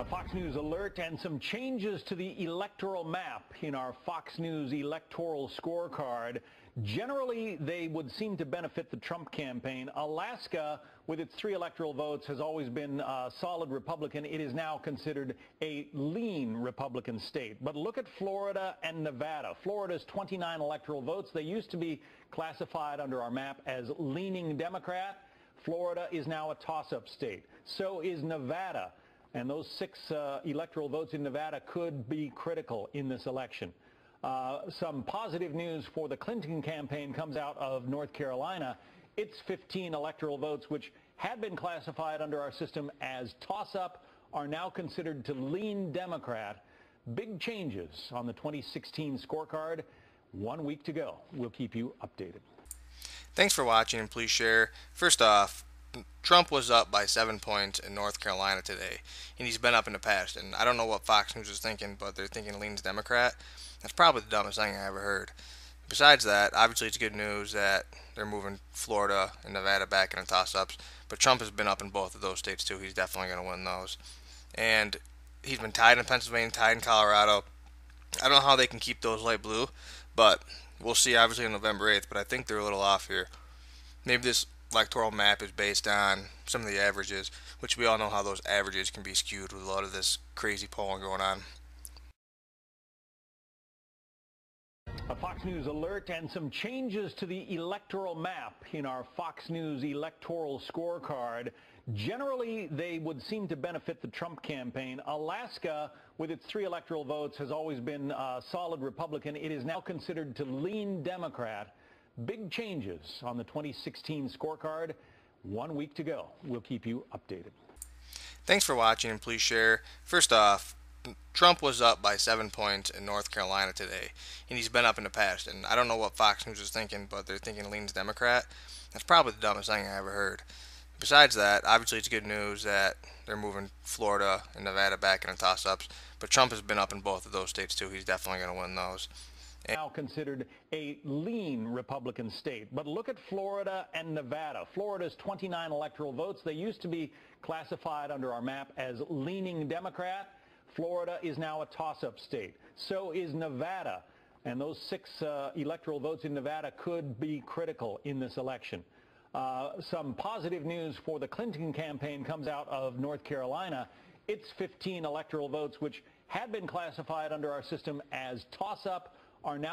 A Fox News alert and some changes to the electoral map in our Fox News electoral scorecard. Generally, they would seem to benefit the Trump campaign. Alaska, with its 3 electoral votes, has always been a solid Republican. It is now considered a lean Republican state. But look at Florida and Nevada. Florida's 29 electoral votes. They used to be classified under our map as leaning Democrat. Florida is now a toss-up state. So is Nevada. And those 6 electoral votes in Nevada could be critical in this election. Some positive news for the Clinton campaign comes out of North Carolina. Its 15 electoral votes, which had been classified under our system as toss-up, are now considered to lean Democrat. Big changes on the 2016 scorecard. 1 week to go. We'll keep you updated. Thanks for watching, and please share. First off, Trump was up by 7 points in North Carolina today, and he's been up in the past, and I don't know what Fox News is thinking, but they're thinking leans Democrat. That's probably the dumbest thing I ever heard. Besides that, obviously it's good news that they're moving Florida and Nevada back into toss-ups, but Trump has been up in both of those states too. He's definitely going to win those. And he's been tied in Pennsylvania, tied in Colorado. I don't know how they can keep those light blue, but we'll see obviously on November 8th, but I think they're a little off here. Maybe this electoral map is based on some of the averages, which we all know how those averages can be skewed with a lot of this crazy polling going on. A Fox News alert and some changes to the electoral map in our Fox News electoral scorecard. Generally, they would seem to benefit the Trump campaign. Alaska, with its 3 electoral votes, has always been a solid Republican. It is now considered to lean Democrat. Big changes on the 2016 scorecard. 1 week to go. We'll keep you updated. Thanks for watching, and please share. First off, Trump was up by 7 points in North Carolina today, and he's been up in the past, and I don't know what Fox News is thinking, but they're thinking leans Democrat. That's probably the dumbest thing I ever heard. Besides that, obviously it's good news that they're moving Florida and Nevada back into toss-ups, but Trump has been up in both of those states too. He's definitely going to win those. Now considered a lean Republican state. But look at Florida and Nevada. Florida's 29 electoral votes. They used to be classified under our map as leaning Democrat. Florida is now a toss-up state. So is Nevada. And those 6 electoral votes in Nevada could be critical in this election. Some positive news for the Clinton campaign comes out of North Carolina. Its 15 electoral votes, which had been classified under our system as toss-up, are now